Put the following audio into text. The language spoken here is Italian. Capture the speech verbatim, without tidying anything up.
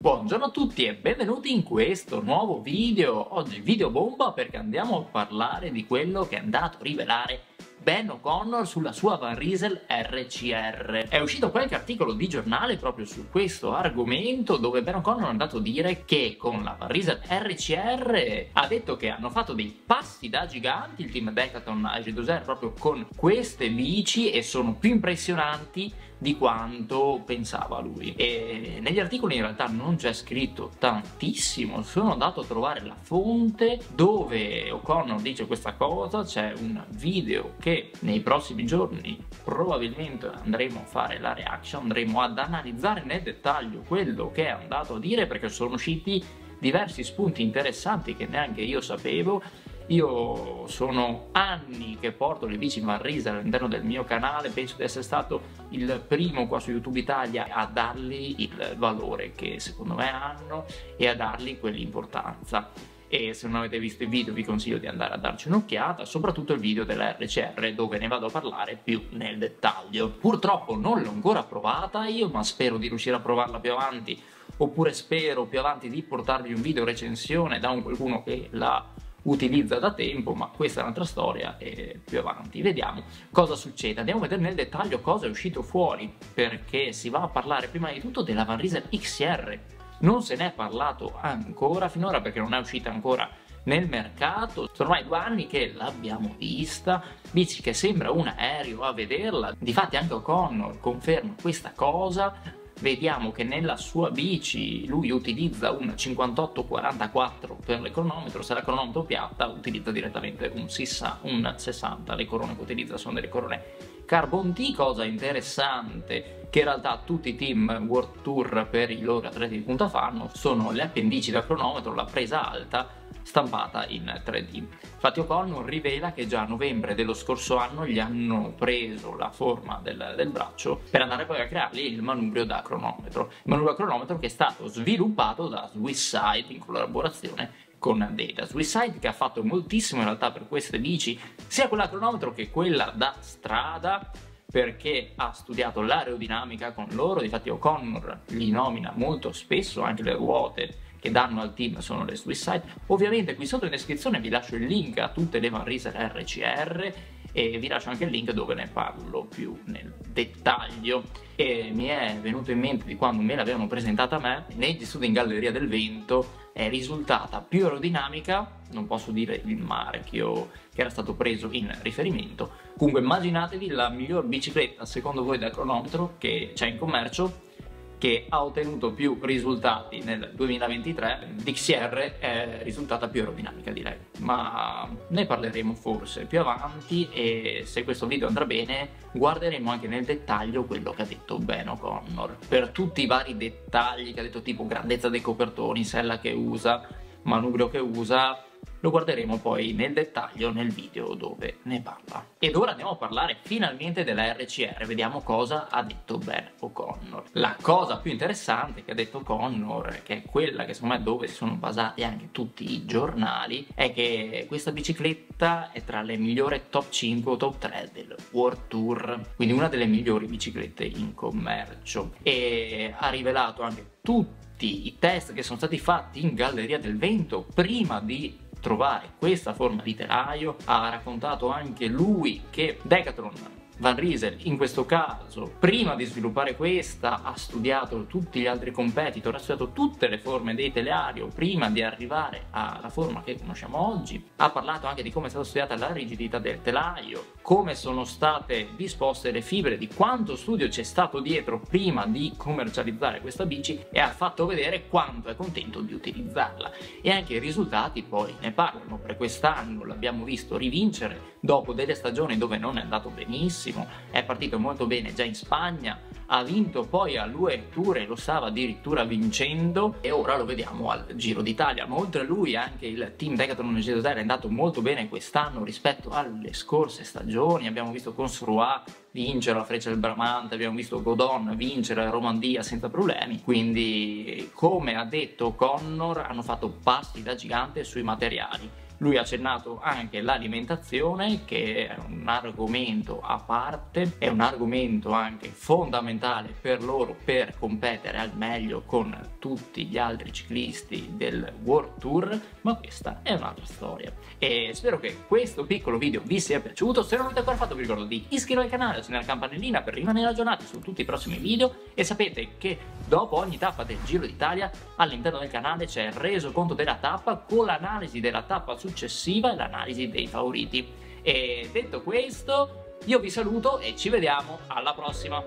Buongiorno a tutti e benvenuti in questo nuovo video. Oggi video bomba, perché andiamo a parlare di quello che è andato a rivelare Ben O'Connor sulla sua Van Rysel R C R. È uscito qualche articolo di giornale proprio su questo argomento, dove Ben O'Connor è andato a dire che con la Van Rysel R C R ha detto che hanno fatto dei passi da giganti il team Decathlon A G due R proprio con queste bici, e sono più impressionanti di quanto pensava lui. E negli articoli in realtà non c'è scritto tantissimo, sono andato a trovare la fonte dove O'Connor dice questa cosa. C'è un video che nei prossimi giorni probabilmente andremo a fare la reaction, andremo ad analizzare nel dettaglio quello che è andato a dire, perché sono usciti diversi spunti interessanti che neanche io sapevo. Io sono anni che porto le bici Van Rysel all'interno del mio canale, penso di essere stato il primo qua su YouTube Italia a dargli il valore che secondo me hanno e a dargli quell'importanza. E se non avete visto il video vi consiglio di andare a darci un'occhiata, soprattutto il video della R C R dove ne vado a parlare più nel dettaglio. Purtroppo non l'ho ancora provata io, ma spero di riuscire a provarla più avanti, oppure spero più avanti di portarvi un video recensione da un qualcuno che la utilizza da tempo, ma questa è un'altra storia e più avanti vediamo cosa succede. Andiamo a vedere nel dettaglio cosa è uscito fuori, perché si va a parlare prima di tutto della Van Rysel X R. Non se n'è parlato ancora finora perché non è uscita ancora nel mercato. Sono ormai due anni che l'abbiamo vista, bici che sembra un aereo a vederla, difatti anche O'Connor conferma questa cosa. Vediamo che nella sua bici lui utilizza un cinquantotto quarantaquattro per le cronometro, se la cronometro piatta utilizza direttamente un sessanta, un sessanta, le corone che utilizza sono delle corone Carbon T, cosa interessante che in realtà tutti i team World Tour per i loro atleti di punta fanno, sono le appendici da cronometro, la presa alta stampata in tre D. Infatti O'Connor rivela che già a novembre dello scorso anno gli hanno preso la forma del, del braccio per andare poi a creargli il manubrio da cronometro. Il manubrio da cronometro che è stato sviluppato da Swiss Side in collaborazione con Deda. Swiss Side che ha fatto moltissimo in realtà per queste bici, sia quella a cronometro che quella da strada, perché ha studiato l'aerodinamica con loro. Difatti O'Connor li nomina molto spesso, anche le ruote che danno al team sono le Swiss Side. Ovviamente qui sotto in descrizione vi lascio il link a tutte le Van Rysel R C R e vi lascio anche il link dove ne parlo più nel dettaglio. E mi è venuto in mente di quando me l'avevano presentata a me negli studi in Galleria del Vento, è risultata più aerodinamica, non posso dire il marchio che era stato preso in riferimento. Comunque immaginatevi la miglior bicicletta secondo voi da cronometro che c'è in commercio, che ha ottenuto più risultati nel duemilaventitré, l'X R è risultata più aerodinamica di lei, ma ne parleremo forse più avanti, e se questo video andrà bene guarderemo anche nel dettaglio quello che ha detto Ben O'Connor. Per tutti i vari dettagli che ha detto, tipo grandezza dei copertoni, sella che usa, manubrio che usa, lo guarderemo poi nel dettaglio nel video dove ne parla. Ed ora andiamo a parlare finalmente della R C R, vediamo cosa ha detto Ben O'Connor. La cosa più interessante che ha detto O'Connor, che è quella che secondo me dove si sono basati anche tutti i giornali, è che questa bicicletta è tra le migliori top cinque o top tre del World Tour, quindi una delle migliori biciclette in commercio, e ha rivelato anche tutti i test che sono stati fatti in Galleria del Vento prima di trovare questa forma di telaio. Ha raccontato anche lui che Decathlon Van Rysel in questo caso, prima di sviluppare questa, ha studiato tutti gli altri competitor, ha studiato tutte le forme dei telaio prima di arrivare alla forma che conosciamo oggi. Ha parlato anche di come è stata studiata la rigidità del telaio, come sono state disposte le fibre, di quanto studio c'è stato dietro prima di commercializzare questa bici, e ha fatto vedere quanto è contento di utilizzarla. E anche i risultati poi ne parlano, per quest'anno l'abbiamo visto rivincere dopo delle stagioni dove non è andato benissimo. È partito molto bene già in Spagna, ha vinto poi all'U E Tour e lo stava addirittura vincendo, e ora lo vediamo al Giro d'Italia. Ma oltre a lui anche il team Decathlon A G due R è andato molto bene quest'anno rispetto alle scorse stagioni. Abbiamo visto Cons Roy vincere la Freccia del Bramante, abbiamo visto Godon vincere la Romandia senza problemi, quindi come ha detto O'Connor hanno fatto passi da gigante sui materiali. Lui ha accennato anche l'alimentazione, che è un argomento a parte, è un argomento anche fondamentale per loro per competere al meglio con tutti gli altri ciclisti del World Tour, ma questa è un'altra storia. E spero che questo piccolo video vi sia piaciuto. Se non l'avete ancora fatto vi ricordo di iscrivervi al canale, attivare la campanellina per rimanere aggiornati su tutti i prossimi video, e sapete che dopo ogni tappa del Giro d'Italia all'interno del canale c'è il resoconto della tappa con l'analisi della tappa successiva e l'analisi dei favoriti. E detto questo io vi saluto e ci vediamo alla prossima.